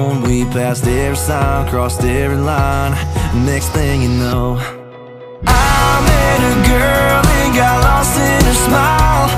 We passed every sign, crossed every line. Next thing you know,